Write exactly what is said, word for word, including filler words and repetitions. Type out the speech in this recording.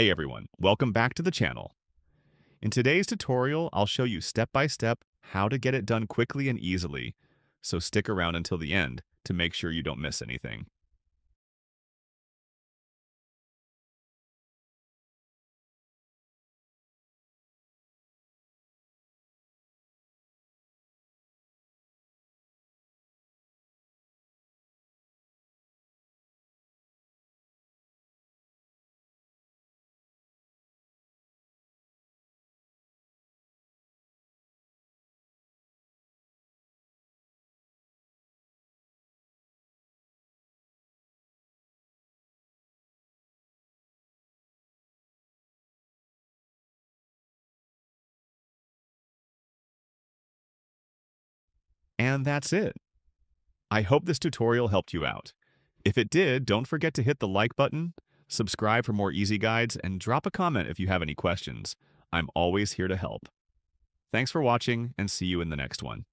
Hey everyone, welcome back to the channel. In today's tutorial, I'll show you step-by-step how to get it done quickly and easily, so stick around until the end to make sure you don't miss anything. And that's it. I hope this tutorial helped you out. If it did, don't forget to hit the like button, subscribe for more easy guides, and drop a comment if you have any questions. I'm always here to help. Thanks for watching, and see you in the next one.